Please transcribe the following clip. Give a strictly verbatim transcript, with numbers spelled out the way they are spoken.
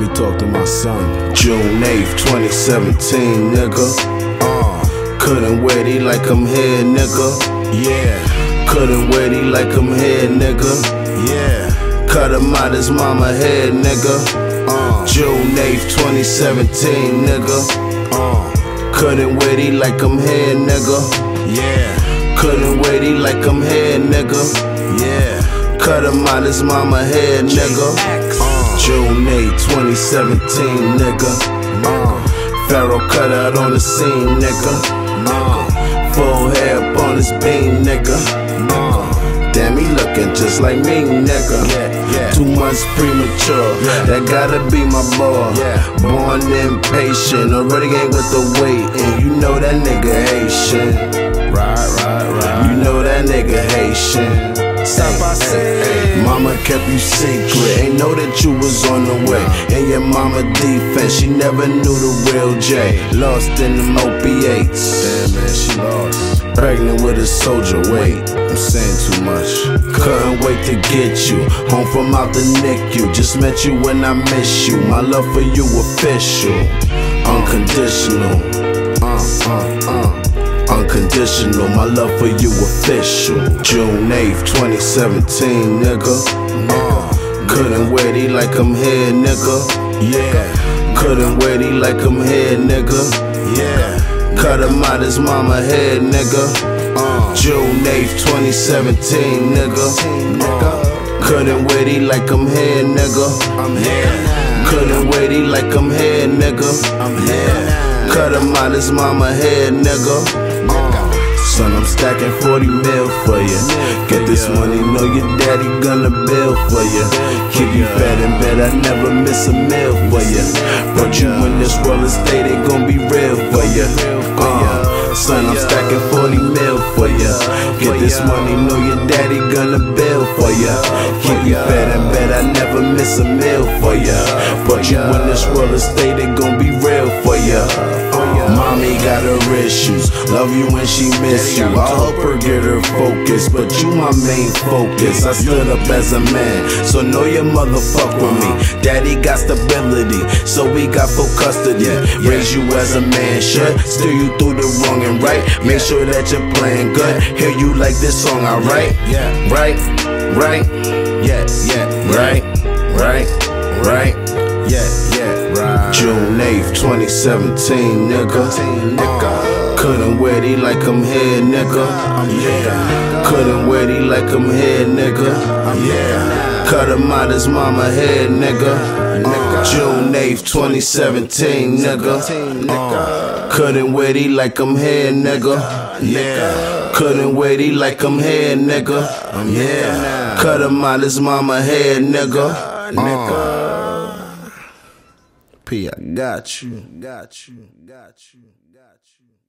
me talk to my son. June eighth, twenty seventeen, nigga. Uh, couldn't wait it like I'm here, nigga. Yeah. Couldn't wait it like I'm here, nigga. Yeah. Cut him out his mama head, nigga. Uh, June eighth, twenty seventeen, nigga. Uh, couldn't wait it like I'm here, nigga. Yeah. Couldn't wait it like I'm here, nigga. Yeah. Cut him out his mama head, nigga. Uh, June eighth, twenty seventeen, nigga. Uh, Pharaoh cut out on the scene, nigga. Uh, full hair up on his beam, nigga. Uh, damn, he looking just like me, nigga. Yeah, yeah. Two months premature, yeah. That gotta be my boy. Yeah. Born impatient, already ain't with the weight, and you know that nigga Haitian. Right, right, right. You know that nigga Haitian. Ay, ay, ay. Mama kept you secret, ain't know that you was on the way. And your mama defense, she never knew the real J. Lost in them opiates. Damn, man, she lost. Pregnant with a soldier, wait, I'm saying too much. Couldn't wait to get you home from out the N I C U. Just met you when I miss you. My love for you official, unconditional. Uh, uh, uh Unconditional, my love for you official. June eighth, twenty seventeen, nigga. Uh, couldn't wait it like I'm here, nigga. Yeah. Couldn't wait it like I'm here, nigga. Yeah. Cut him out his mama head, nigga. Uh, June eighth, twenty seventeen, nigga. Uh, couldn't wait it like I'm here, nigga. I'm here. Couldn't wait it like I'm here, nigga. I'm here. Cut him out his mama head, nigga. Uh, son, I'm stacking forty mil for ya. Get this money, know your daddy gonna bill for ya. Keep you fat in bed, I never miss a meal for ya. Brought you in this real estate, it gon' be real for ya. Uh, son, I'm stacking forty mil for ya. Get this money, know your daddy gonna bill for ya. Keep you fat in bed, I never miss a meal for ya. Brought you in this real estate, it gon' be real for ya. Mommy got her issues, love you when she miss you. I help her get her focus, but you my main focus. I stood up as a man, so know your mother fuck with me. Daddy got stability, so we got full custody. Raise you as a man should, steer you through the wrong and right. Make sure that you're playing good, hear you like this song I write. Right, right, yeah, yeah. Right, right, right, yeah, yeah. June eighth, twenty seventeen, nigga. Uh, couldn't wait it like I'm here, nigga. Yeah. Couldn't wait it like I'm here, nigga. Yeah. Cut him out his mama head, nigga. Uh, June eighth, twenty seventeen, nigga. Uh, couldn't wait it like I'm here, nigga. Yeah. Couldn't wait it like I'm here, nigga. Yeah. Cut him out his mama head, nigga. Uh, I got you, got you, got you, got you.